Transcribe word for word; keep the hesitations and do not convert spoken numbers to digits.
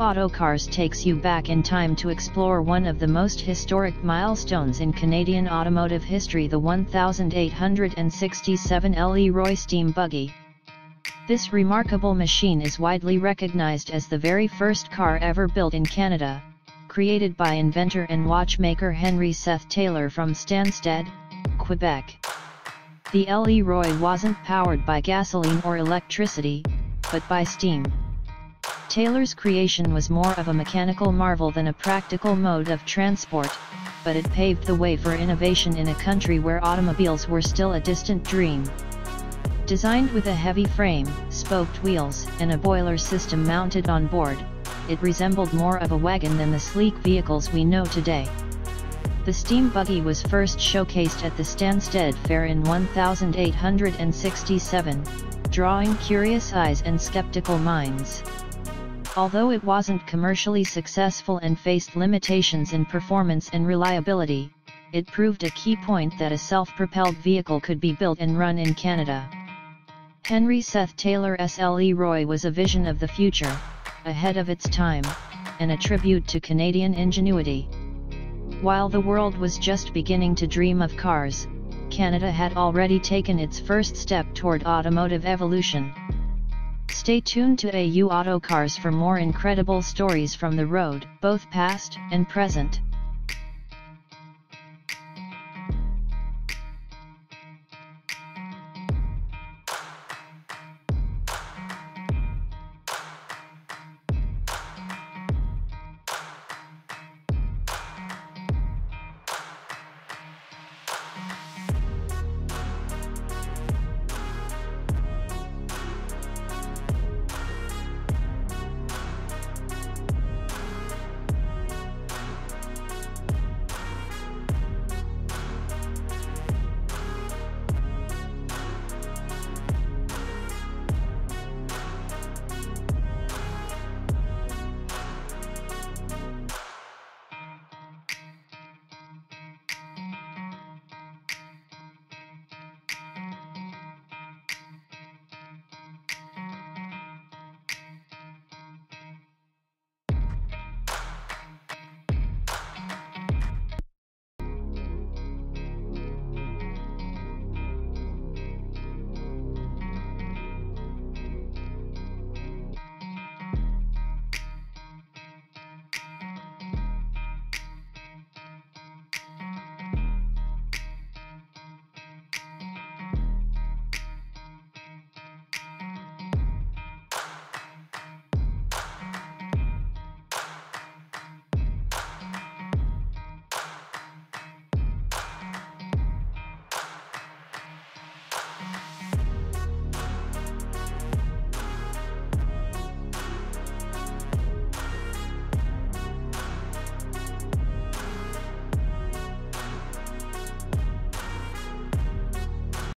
A U Auto Cars takes you back in time to explore one of the most historic milestones in Canadian automotive history, the eighteen sixty-seven Leroy Steam Buggy. This remarkable machine is widely recognized as the very first car ever built in Canada, created by inventor and watchmaker Henry Seth Taylor from Stanstead, Quebec. The Leroy wasn't powered by gasoline or electricity, but by steam. Taylor's creation was more of a mechanical marvel than a practical mode of transport, but it paved the way for innovation in a country where automobiles were still a distant dream. Designed with a heavy frame, spoked wheels, and a boiler system mounted on board, it resembled more of a wagon than the sleek vehicles we know today. The steam buggy was first showcased at the Stanstead Fair in eighteen sixty-seven, drawing curious eyes and skeptical minds. Although it wasn't commercially successful and faced limitations in performance and reliability, it proved a key point that a self-propelled vehicle could be built and run in Canada. Henry Seth Taylor's Leroy was a vision of the future, ahead of its time, and a tribute to Canadian ingenuity. While the world was just beginning to dream of cars, Canada had already taken its first step toward automotive evolution. Stay tuned to A U Auto Cars for more incredible stories from the road, both past and present.